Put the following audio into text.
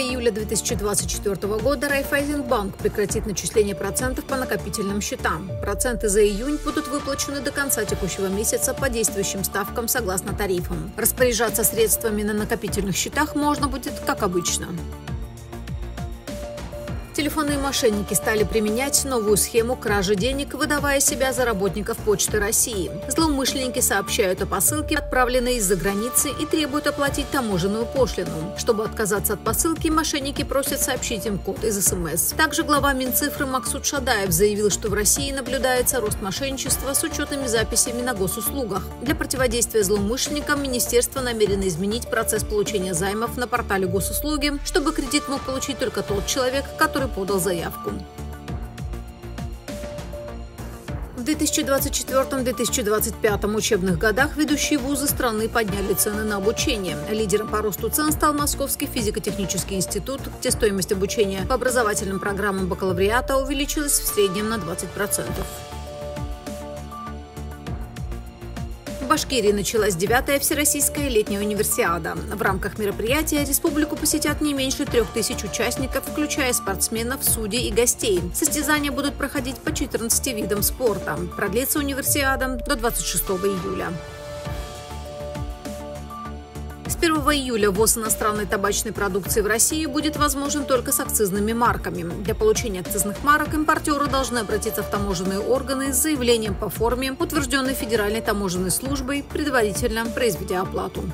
июля 2024 года Райффайзенбанк прекратит начисление процентов по накопительным счетам. Проценты за июнь будут выплачены до конца текущего месяца по действующим ставкам согласно тарифам. Распоряжаться средствами на накопительных счетах можно будет как обычно. Телефонные мошенники стали применять новую схему кражи денег, выдавая себя за работников Почты России. Злоумышленники сообщают о посылке, отправленной из-за границы, и требуют оплатить таможенную пошлину. Чтобы отказаться от посылки, мошенники просят сообщить им код из СМС. Также глава Минцифры Максут Шадаев заявил, что в России наблюдается рост мошенничества с учетными записями на госуслугах. Для противодействия злоумышленникам министерство намерено изменить процесс получения займов на портале госуслуги, чтобы кредит мог получить только тот человек, который подал заявку. В 2024-2025 учебных годах ведущие вузы страны подняли цены на обучение. Лидером по росту цен стал Московский физико-технический институт, где стоимость обучения по образовательным программам бакалавриата увеличилась в среднем на 20%. В Башкирии началась 9-я Всероссийская летняя универсиада. В рамках мероприятия республику посетят не меньше 3000 участников, включая спортсменов, судей и гостей. Состязания будут проходить по 14 видам спорта. Продлится универсиада до 26 июля. С 1 июля ввоз иностранной табачной продукции в России будет возможен только с акцизными марками. Для получения акцизных марок импортеры должны обратиться в таможенные органы с заявлением по форме, утвержденной Федеральной таможенной службой, предварительно произведя оплату.